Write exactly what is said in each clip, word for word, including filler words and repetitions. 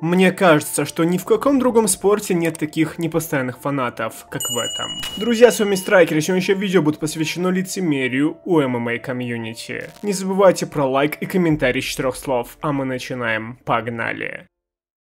Мне кажется, что ни в каком другом спорте нет таких непостоянных фанатов, как в этом. Друзья, с вами Страйкер, и сегодняшнее видео будет посвящено лицемерию у эм эм а комьюнити. Не забывайте про лайк и комментарий с четырех слов, а мы начинаем. Погнали!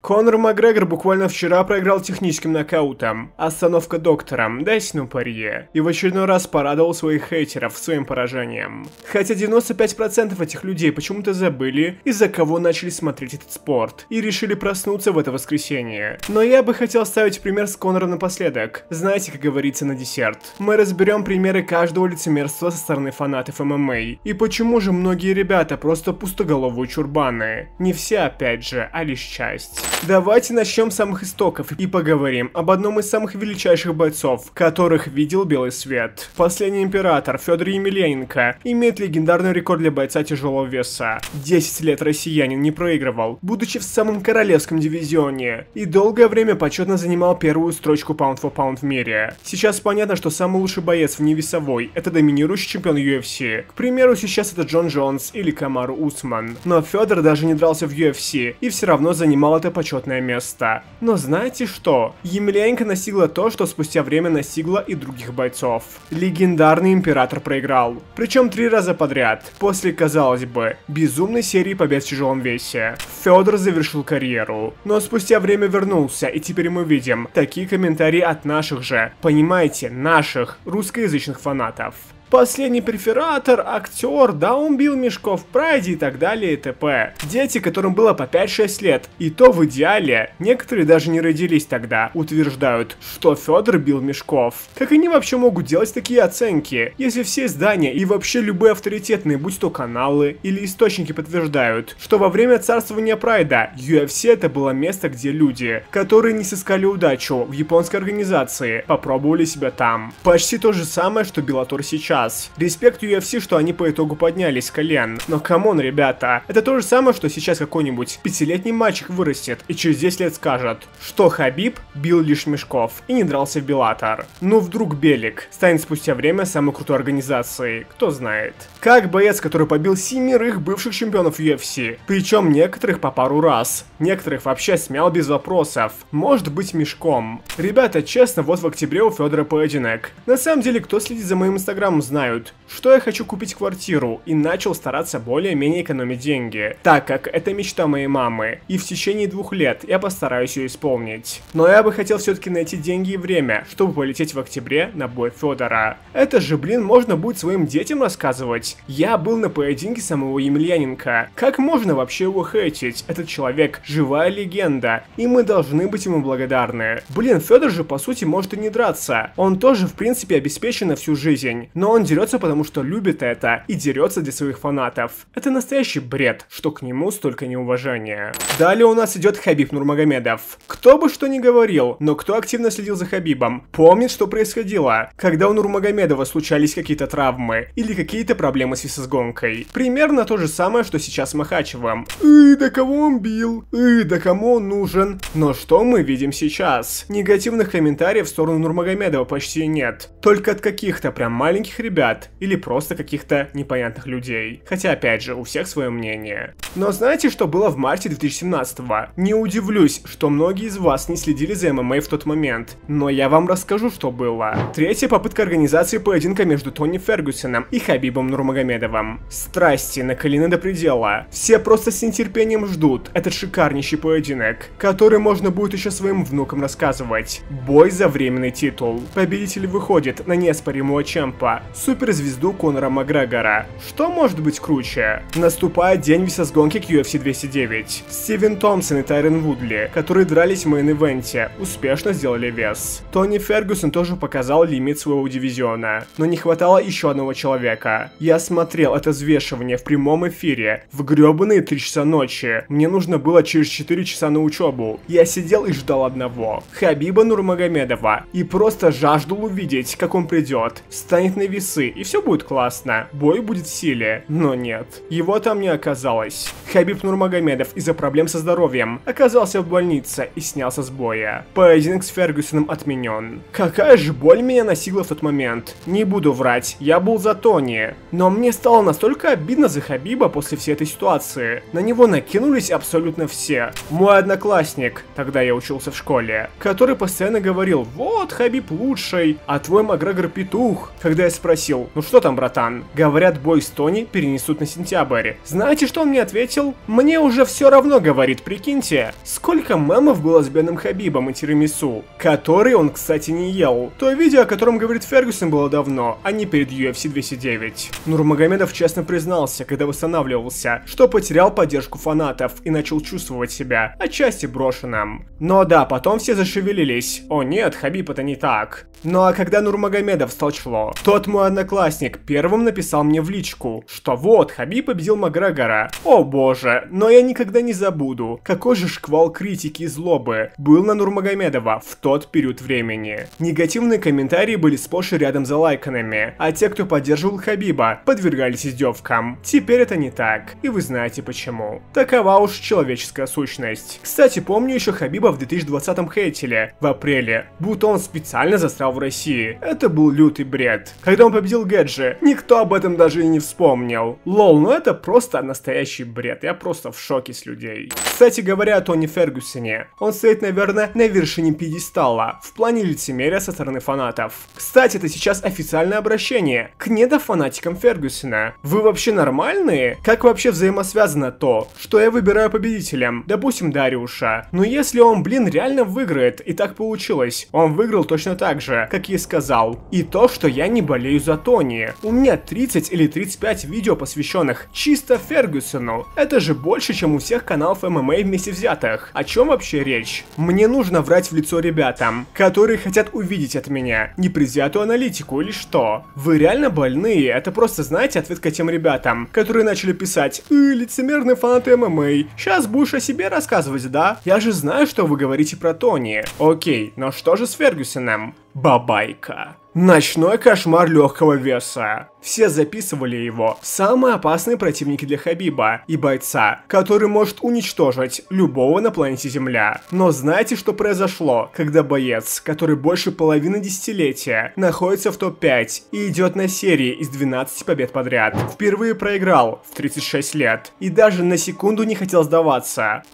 Конор Макгрегор буквально вчера проиграл техническим нокаутом, остановка доктором, Дастину Порье, и в очередной раз порадовал своих хейтеров своим поражением. Хотя девяносто пять процентов этих людей почему-то забыли, из-за кого начали смотреть этот спорт, и решили проснуться в это воскресенье. Но я бы хотел ставить пример с Конором напоследок, знаете, как говорится, на десерт. Мы разберем примеры каждого лицемерства со стороны фанатов эм эм а, и почему же многие ребята просто пустоголовые чурбаны. Не все, опять же, а лишь часть. Давайте начнем с самых истоков и поговорим об одном из самых величайших бойцов, которых видел белый свет. Последний император Федор Емельяненко имеет легендарный рекорд для бойца тяжелого веса. десять лет россиянин не проигрывал, будучи в самом королевском дивизионе, и долгое время почетно занимал первую строчку pound for pound в мире. Сейчас понятно, что самый лучший боец вневесовой – это доминирующий чемпион ю эф си. К примеру, сейчас это Джон Джонс или Камар Усман. Но Федор даже не дрался в ю эф си и все равно занимал это почетное место. Но знаете что? Емельяненко настигла то, что спустя время настигло и других бойцов. Легендарный император проиграл. Причем три раза подряд. После, казалось бы, безумной серии побед в тяжелом весе. Федор завершил карьеру. Но спустя время вернулся, и теперь мы видим такие комментарии от наших же, понимаете, наших русскоязычных фанатов. Последний префератор, актер, да он бил мешков в прайде и так далее и т.п. Дети, которым было по пять-шесть лет, и то в идеале, некоторые даже не родились тогда, утверждают, что Федор бил мешков. Как они вообще могут делать такие оценки, если все издания и вообще любые авторитетные, будь то каналы или источники, подтверждают, что во время царствования прайда ю эф си это было место, где люди, которые не сыскали удачу в японской организации, попробовали себя там. Почти то же самое, что Беллатор сейчас. Респект ю эф си, что они по итогу поднялись с колен. Но камон, ребята, это то же самое, что сейчас какой-нибудь пятилетний мальчик вырастет и через десять лет скажет, что Хабиб бил лишь мешков и не дрался в Беллатор. Ну вдруг Белик станет спустя время самой крутой организацией, кто знает. Как боец, который побил семерых бывших чемпионов ю эф си, причем некоторых по пару раз, некоторых вообще смял без вопросов, может быть мешком. Ребята, честно, вот в октябре у Федора поединок. На самом деле, кто следит за моим инстаграмом, знают, что я хочу купить квартиру и начал стараться более-менее экономить деньги, так как это мечта моей мамы, и в течение двух лет я постараюсь ее исполнить. Но я бы хотел все-таки найти деньги и время, чтобы полететь в октябре на бой Федора. Это же, блин, можно будет своим детям рассказывать. Я был на поединке самого Емельяненко. Как можно вообще его хейтить? Этот человек живая легенда, и мы должны быть ему благодарны. Блин, Федор же по сути может и не драться. Он тоже в принципе обеспечен на всю жизнь, но он Он дерется, потому что любит это, и дерется для своих фанатов. Это настоящий бред, что к нему столько неуважения. Далее у нас идет Кhabib Нурмагомедов. Кто бы что ни говорил, но кто активно следил за Хабибом, помнит, что происходило, когда у Нурмагомедова случались какие-то травмы или какие-то проблемы с весосгонкой. Примерно то же самое, что сейчас с Махачевым. И да кого он бил? И да кому он нужен? Но что мы видим сейчас? Негативных комментариев в сторону Нурмагомедова почти нет. Только от каких-то прям маленьких ребят. ребят или просто каких-то непонятных людей. Хотя, опять же, у всех свое мнение. Но знаете, что было в марте две тысячи семнадцатого? Не удивлюсь, что многие из вас не следили за эм эм а в тот момент, но я вам расскажу, что было. Третья попытка организации поединка между Тони Фергюсоном и Хабибом Нурмагомедовым. Страсти накалены до предела. Все просто с нетерпением ждут этот шикарнейший поединок, который можно будет еще своим внукам рассказывать. Бой за временный титул. Победитель выходит на неоспоримого чемпа, суперзвезду Конора Макгрегора. Что может быть круче? Наступает день весосгонки к ю эф си двести девять. Стивен Томпсон и Тайрен Вудли, которые дрались в мейн-ивенте, успешно сделали вес. Тони Фергюсон тоже показал лимит своего дивизиона, но не хватало еще одного человека. Я смотрел это взвешивание в прямом эфире в гребаные три часа ночи. Мне нужно было через четыре часа на учебу. Я сидел и ждал одного — Хабиба Нурмагомедова, и просто жаждал увидеть, как он придет, станет на весу весы, и все будет классно. Бой будет в силе. Но нет. Его там не оказалось. Кhabib Нурмагомедов из-за проблем со здоровьем оказался в больнице и снялся с боя. Поединок с Фергюсоном отменен. Какая же боль меня носила в тот момент. Не буду врать, я был за Тони. Но мне стало настолько обидно за Хабиба после всей этой ситуации. На него накинулись абсолютно все. Мой одноклассник, тогда я учился в школе, который постоянно говорил: вот Хабиб лучший, а твой Макгрегор петух. Когда я спросил: ну что там, братан, говорят, бой с Тони перенесут на сентябрь. Знаете, что он мне ответил? Мне уже все равно, говорит, прикиньте. Сколько мемов было с Беном Хабибом и тирамису, который он, кстати, не ел. То видео, о котором говорит Фергюсон, было давно, а не перед UFC двести девять. Нурмагомедов честно признался, когда восстанавливался, что потерял поддержку фанатов и начал чувствовать себя отчасти брошенным. Но да, потом все зашевелились. О нет, Хабиб, это не так. Ну а когда Нурмагомедов стал чло, тот мой одноклассник первым написал мне в личку, что вот, Хабиб победил Макгрегора. О боже, но я никогда не забуду, какой же шквал критики и злобы был на Нурмагомедова в тот период времени. Негативные комментарии были сплошь и рядом залайканными, а те, кто поддерживал Хабиба, подвергались издевкам. Теперь это не так, и вы знаете почему. Такова уж человеческая сущность. Кстати, помню, еще Хабиба в две тысячи двадцатом хейтили, в апреле, будто он специально застрял в России. Это был лютый бред. Когда он победил Гэджи, никто об этом даже и не вспомнил. Лол, ну это просто настоящий бред, я просто в шоке с людей. Кстати говоря о Тони Фергюсоне, он стоит, наверное, на вершине пьедестала в плане лицемерия со стороны фанатов. Кстати, это сейчас официальное обращение к недофанатикам Фергюсона. Вы вообще нормальные? Как вообще взаимосвязано то, что я выбираю победителем, допустим, Дариуша? Но если он, блин, реально выиграет, и так получилось, он выиграл точно так же, как я и сказал. И то, что я не болею за Тони. У меня тридцать или тридцать пять видео, посвященных чисто Фергюсону. Это же больше, чем у всех каналов ММА вместе взятых. О чем вообще речь? Мне нужно врать в лицо ребятам, которые хотят увидеть от меня непредвзятую аналитику или что? Вы реально больные? Это просто, знаете, ответ ко тем ребятам, которые начали писать: «Ы, лицемерные фанаты ММА, сейчас будешь о себе рассказывать, да? Я же знаю, что вы говорите про Тони». Окей, но что же с Фергюсоном? Бабайка. Ночной кошмар легкого веса. Все записывали его. Самые опасные противники для Хабиба и бойца, который может уничтожить любого на планете Земля. Но знаете, что произошло, когда боец, который больше половины десятилетия находится в топ пять и идет на серии из двенадцати побед подряд, впервые проиграл в тридцать шесть лет и даже на секунду не хотел сдаваться?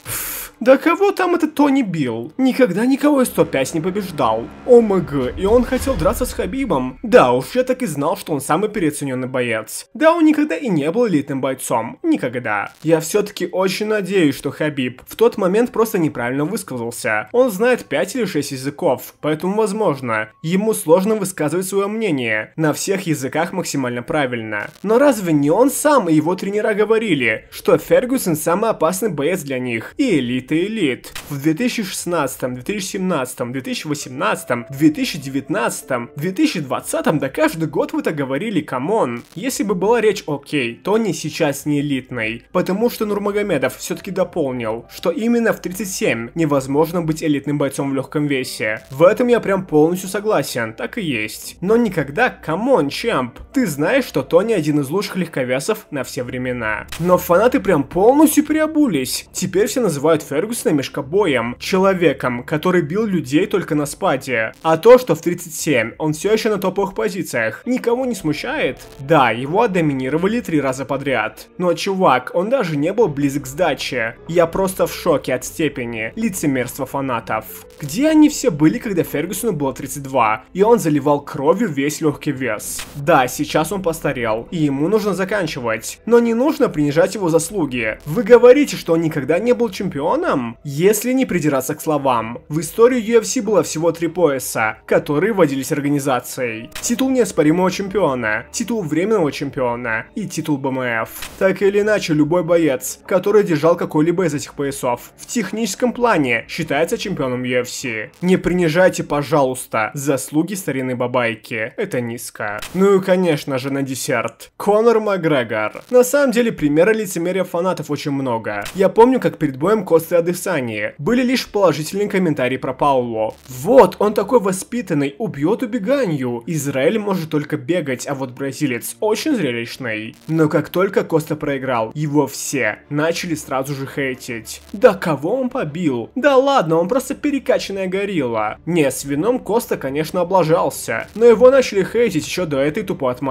Да кого там этот Тони бил? Никогда никого из топ пять не побеждал. ОМГ, и он хотел драться с Хабибом? Да уж, я так и знал, что он самый переоцененный боец. Да, он никогда и не был элитным бойцом. Никогда. Я все-таки очень надеюсь, что Хабиб в тот момент просто неправильно высказался. Он знает пять или шесть языков, поэтому, возможно, ему сложно высказывать свое мнение на всех языках максимально правильно. Но разве не он сам и его тренера говорили, что Фергюсон самый опасный боец для них и элит? элит. В две тысячи шестнадцатом, две тысячи семнадцатом, две тысячи восемнадцатом, две тысячи девятнадцатом, две тысячи двадцатом, да каждый год вы так говорили, камон. Если бы была речь, окей, Тони сейчас не элитный, потому что Нурмагомедов все-таки дополнил, что именно в тридцать семь невозможно быть элитным бойцом в легком весе. В этом я прям полностью согласен, так и есть. Но никогда, камон, чемп, ты знаешь, что Тони один из лучших легковесов на все времена. Но фанаты прям полностью переобулись. Теперь все называют Фергюсона мешкобоем, человеком, который бил людей только на спаде. А то, что в тридцать семь он все еще на топовых позициях, никого не смущает? Да, его отдоминировали три раза подряд. Но чувак, он даже не был близок к сдаче. Я просто в шоке от степени лицемерства фанатов. Где они все были, когда Фергюсону было тридцать два, и он заливал кровью весь легкий вес? Да, сейчас он постарел, и ему нужно заканчивать. Но не нужно принижать его заслуги. Вы говорите, что он никогда не был чемпионом? Если не придираться к словам, в историю ю эф си было всего три пояса, которые вводились организацией. Титул неоспоримого чемпиона, титул временного чемпиона и титул бэ эм эф. Так или иначе, любой боец, который держал какой-либо из этих поясов, в техническом плане считается чемпионом ю эф си. Не принижайте, пожалуйста, заслуги старинной бабайки, это низко. Ну и конечно конечно же, на десерт. Конор Макгрегор. На самом деле, примера лицемерия фанатов очень много. Я помню, как перед боем Косты Адесани были лишь положительные комментарии про Паулу. Вот, он такой воспитанный, убьет убеганью. Израиль может только бегать, а вот бразилец очень зрелищный. Но как только Коста проиграл, его все начали сразу же хейтить. Да кого он побил? Да ладно, он просто перекачанная горилла. Не, с вином Коста, конечно, облажался, но его начали хейтить еще до этой тупой отмазки.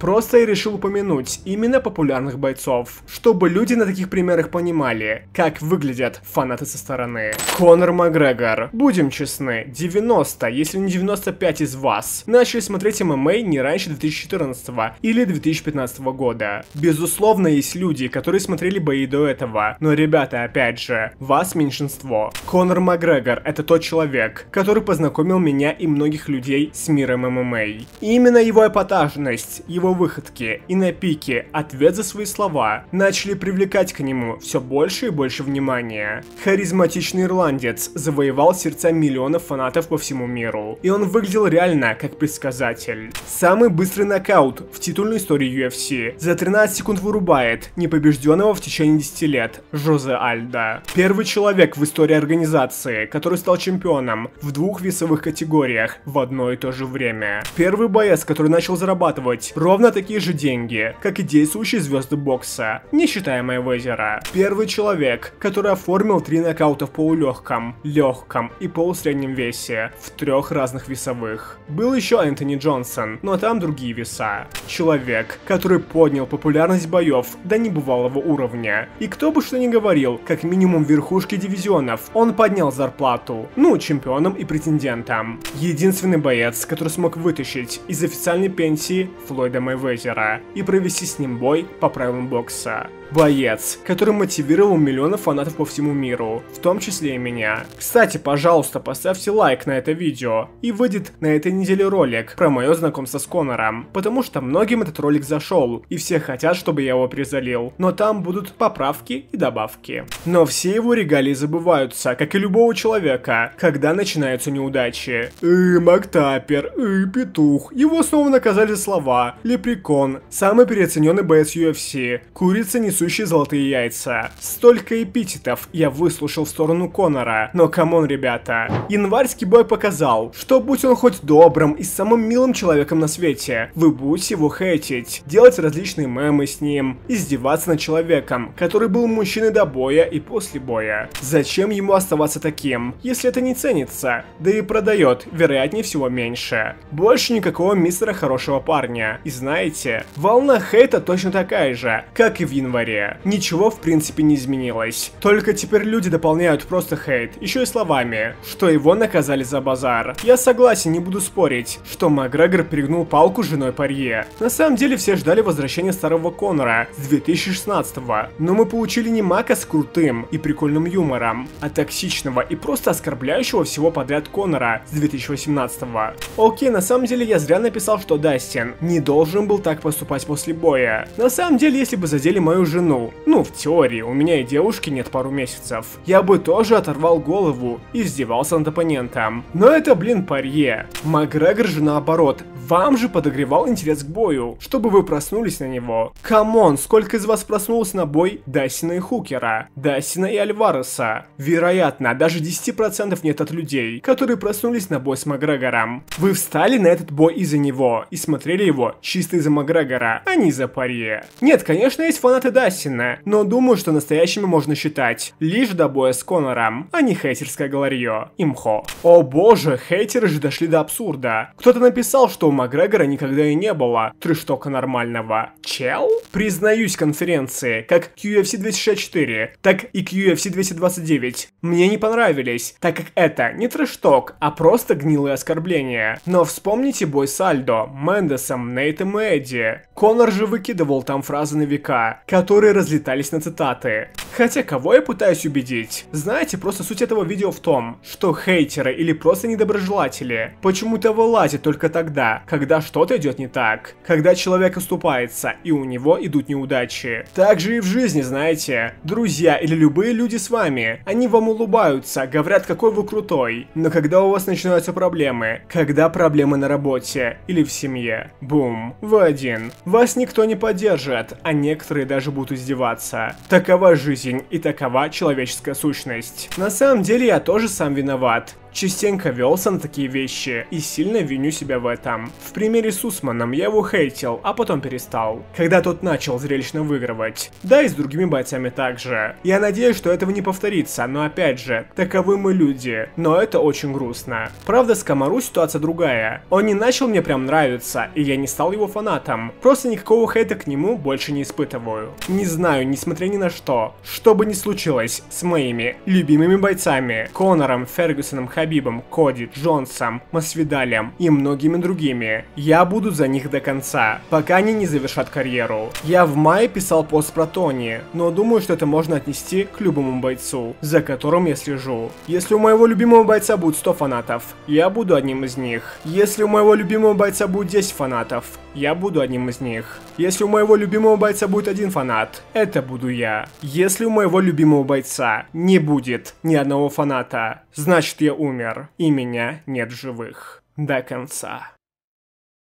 Просто и решил упомянуть именно популярных бойцов, чтобы люди на таких примерах понимали, как выглядят фанаты со стороны. Конор Макгрегор. Будем честны, девяносто, если не девяносто пять из вас, начали смотреть ММА не раньше две тысячи четырнадцатого или две тысячи пятнадцатого года. Безусловно, есть люди, которые смотрели бои до этого, но, ребята, опять же, вас меньшинство. Конор Макгрегор — это тот человек, который познакомил меня и многих людей с миром ММА. Именно его эпатажность, его выходки и на пике ответ за свои слова начали привлекать к нему все больше и больше внимания. Харизматичный ирландец завоевал сердца миллионов фанатов по всему миру, и он выглядел реально как предсказатель. Самый быстрый нокаут в титульной истории ю эф си. За тринадцать секунд вырубает непобежденного в течение десяти лет Жозе Альдо. Первый человек в истории организации, который стал чемпионом в двух весовых категориях в одно и то же время. Первый боец, который начал зарабатывать ровно такие же деньги, как и действующие звезды бокса, не считая Мейвезера. Первый человек, который оформил три нокаута в полулегком, легком и полусреднем весе в трех разных весовых. Был еще Энтони Джонсон, но там другие веса. Человек, который поднял популярность боев до небывалого уровня. И кто бы что ни говорил, как минимум верхушки дивизионов, он поднял зарплату, ну, чемпионам и претендентам. Единственный боец, который смог вытащить из официальной пенсии Флойда Мейвезера и провести с ним бой по правилам бокса. Боец, который мотивировал миллионов фанатов по всему миру, в том числе и меня. Кстати, пожалуйста, поставьте лайк на это видео, и выйдет на этой неделе ролик про мое знакомство с Конором, потому что многим этот ролик зашел, и все хотят, чтобы я его перезалил, но там будут поправки и добавки. Но все его регалии забываются, как и любого человека, когда начинаются неудачи. Э, Мактапер, э, Петух, его снова наказали за слова, Лепрекон, самый переоцененный боец ю эф си, курица не золотые яйца. Столько эпитетов я выслушал в сторону Конора, но камон, ребята. Январский бой показал, что будь он хоть добрым и самым милым человеком на свете, вы будете его хейтить, делать различные мемы с ним, издеваться над человеком, который был мужчиной до боя и после боя. Зачем ему оставаться таким, если это не ценится, да и продает, вероятнее всего, меньше. Больше никакого мистера хорошего парня. И знаете, волна хейта точно такая же, как и в январе. Ничего в принципе не изменилось, только теперь люди дополняют просто хейт, еще и словами, что его наказали за базар. Я согласен, не буду спорить, что Макгрегор перегнул палку с женой Порье. На самом деле все ждали возвращения старого Конора с две тысячи шестнадцатого, но мы получили не Мака с крутым и прикольным юмором, а токсичного и просто оскорбляющего всего подряд Конора с две тысячи восемнадцатого. Окей, на самом деле я зря написал, что Дастин не должен был так поступать после боя. На самом деле, если бы задели мою жену, ну, ну, в теории, у меня и девушки нет пару месяцев, я бы тоже оторвал голову и издевался над оппонентом. Но это, блин, Порье. Макгрегор же наоборот, вам же подогревал интерес к бою, чтобы вы проснулись на него. Камон, сколько из вас проснулось на бой Дастина и Хукера, Дастина и Альвареса? Вероятно, даже десяти процентов нет от людей, которые проснулись на бой с Макгрегором. Вы встали на этот бой из-за него и смотрели его чисто из-за Макгрегора, а не из-за Порье. Нет, конечно, есть фанаты Дастина, но думаю, что настоящими можно считать лишь до боя с Конором, а не хейтерское галерье. Имхо. О боже, хейтеры же дошли до абсурда. Кто-то написал, что у Макгрегора никогда и не было трештока нормального. Чел? Признаюсь, конференции, как к ю эф си двести шестьдесят четыре, так и к ю эф си двести двадцать девять, мне не понравились, так как это не трешток, а просто гнилые оскорбления. Но вспомните бой с Альдо, Мендесом, Нейтом и Эдди. Конор же выкидывал там фразы на века, которые разлетались на цитаты. Хотя кого я пытаюсь убедить? Знаете, просто суть этого видео в том, что хейтеры или просто недоброжелатели почему-то вылазят только тогда, когда что-то идет не так, когда человек оступается и у него идут неудачи. Так же и в жизни, знаете, друзья или любые люди с вами, они вам улыбаются, говорят, какой вы крутой, но когда у вас начинаются проблемы, когда проблемы на работе или в семье, бум, вы один, вас никто не поддержит, а некоторые даже будут издеваться. Такова жизнь и такова человеческая сущность. На самом деле я тоже сам виноват. Частенько велся на такие вещи и сильно виню себя в этом. В примере с Усманом я его хейтил, а потом перестал, когда тот начал зрелищно выигрывать. Да и с другими бойцами также. Я надеюсь, что этого не повторится, но опять же, таковы мы люди, но это очень грустно. Правда, с Камару ситуация другая. Он не начал мне прям нравиться, и я не стал его фанатом. Просто никакого хейта к нему больше не испытываю. Не знаю, несмотря ни на что, что бы ни случилось с моими любимыми бойцами, Конором, Фергюсоном, Хабибом, Коди, Джонсом, Масвидалем и многими другими. Я буду за них до конца, пока они не завершат карьеру. Я в мае писал пост про Тони, но думаю, что это можно отнести к любому бойцу, за которым я слежу. Если у моего любимого бойца будет сто фанатов, я буду одним из них. Если у моего любимого бойца будет десять фанатов, я буду одним из них. Если у моего любимого бойца будет один фанат, это буду я. Если у моего любимого бойца не будет ни одного фаната, значит я умер, и меня нет в живых. До конца.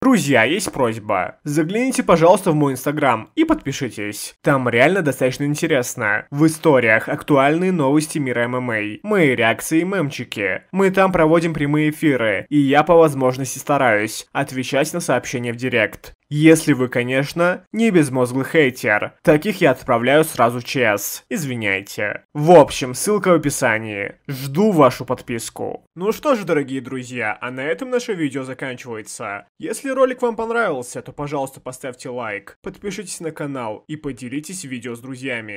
Друзья, есть просьба. Загляните, пожалуйста, в мой инстаграм и подпишитесь. Там реально достаточно интересно. В историях актуальные новости мира ММА, мои реакции и мемчики. Мы там проводим прямые эфиры, и я по возможности стараюсь отвечать на сообщения в директ. Если вы, конечно, не безмозглый хейтер. Таких я отправляю сразу в ЧС. Извиняйте. В общем, ссылка в описании. Жду вашу подписку. Ну что же, дорогие друзья, а на этом наше видео заканчивается. Если ролик вам понравился, то, пожалуйста, поставьте лайк, подпишитесь на канал и поделитесь видео с друзьями.